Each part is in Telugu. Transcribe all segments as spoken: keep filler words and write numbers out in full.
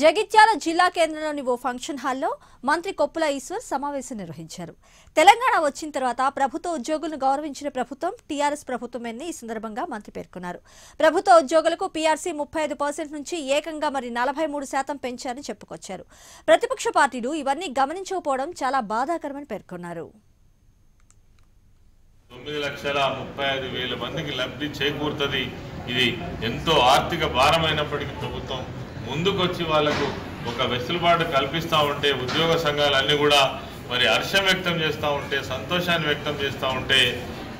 జగిత్యాల జిల్లా కేంద్రంలోని ఓ ఫంక్షన్ హాల్లో మంత్రి కొప్పుల ఈశ్వర్ సమావేశం నిర్వహించారు. తెలంగాణ వచ్చిన తర్వాత ప్రభుత్వ ఉద్యోగులను గౌరవించిన ప్రభుత్వం టీఆర్ఎస్ ప్రభుత్వమేనని ఈ సందర్భంగా మంత్రి పేర్కొన్నారు. ప్రభుత్వ ఉద్యోగులకు పీఆర్సీ ముప్పై ఐదు శాతం నుంచి ఏకంగా మరి నలభై మూడు శాతం పెంచారని చెప్పుకొచ్చారు. ప్రతిపక్ష పార్టీలు ఇవన్నీ గమనించకపోవడం చాలా బాధాకరమని పేర్కొన్నారు. తొమ్మిది లక్షల ముప్పై ఐదు వేల మందికి లబ్ధి చేకూరుతుంది. ఇది ఎంతో ఆర్థిక భారమైనప్పటికీ ప్రభుత్వం ముందుకొచ్చి వాళ్లకు ఒక వెసులుబాటు కల్పిస్తూ ఉంటే ఉద్యోగ సంఘాలన్నీ కూడా మరి హర్షం వ్యక్తం చేస్తూ ఉంటే, సంతోషాన్ని వ్యక్తం చేస్తూ ఉంటే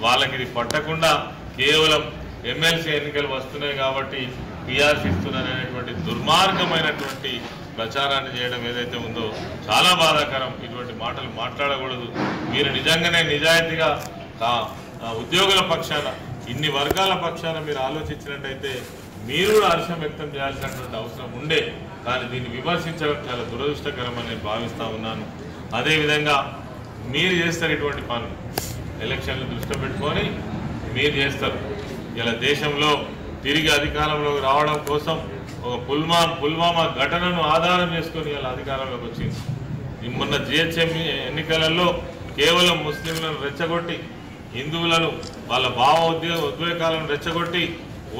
వాళ్ళకి ఇది పట్టకుండా కేవలం ఎమ్మెల్సీ ఎన్నికలు వస్తున్నాయి కాబట్టి పీఆర్సీ ఇస్తున్నారనేటువంటి దుర్మార్గమైనటువంటి ప్రచారాన్ని చేయడం ఏదైతే ఉందో చాలా బాధాకరం. ఇటువంటి మాటలు మాట్లాడకూడదు. మీరు నిజంగానే నిజాయితీగా ఉద్యోగుల పక్షాన, ఇన్ని వర్గాల పక్షాన మీరు ఆలోచించినట్టయితే మీరు కూడా హర్షం వ్యక్తం చేయాల్సినటువంటి అవసరం ఉండే, కానీ దీన్ని విమర్శించడం చాలా దురదృష్టకరమని నేను భావిస్తూ ఉన్నాను. అదేవిధంగా మీరు చేస్తారు ఇటువంటి పనులు, ఎలక్షన్లు దృష్టి పెట్టుకొని మీరు చేస్తారు. ఇలా దేశంలో తిరిగి అధికారంలో రావడం కోసం ఒక పుల్మా పుల్వామా ఘటనను ఆధారం చేసుకొని ఇలా అధికారంలోకి వచ్చింది. మొన్న జిహెచ్ఎంఈ ఎన్నికలలో కేవలం ముస్లింలను రెచ్చగొట్టి, హిందువులను వాళ్ళ భావ ఉద్యో ఉద్వేగాలను రెచ్చగొట్టి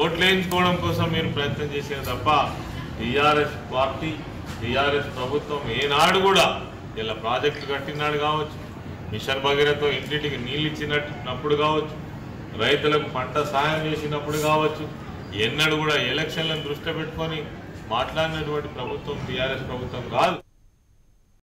ఓట్లు వేయించుకోవడం కోసం మీరు ప్రయత్నం చేసేది తప్ప టీఆర్ఎస్ పార్టీ, టీఆర్ఎస్ ప్రభుత్వం ఏనాడు కూడా ఇలా ప్రాజెక్టులు కట్టినాడు కావచ్చు, మిషన్ భగీరథతో ఇంటింటికి నీళ్ళు ఇచ్చినప్పుడు కావచ్చు, రైతులకు పంట సాయం చేసినప్పుడు కావచ్చు, ఎన్నడూ కూడా ఎలక్షన్లను దృష్టి పెట్టుకొని మాట్లాడినటువంటి ప్రభుత్వం టీఆర్ఎస్ ప్రభుత్వం కాదు.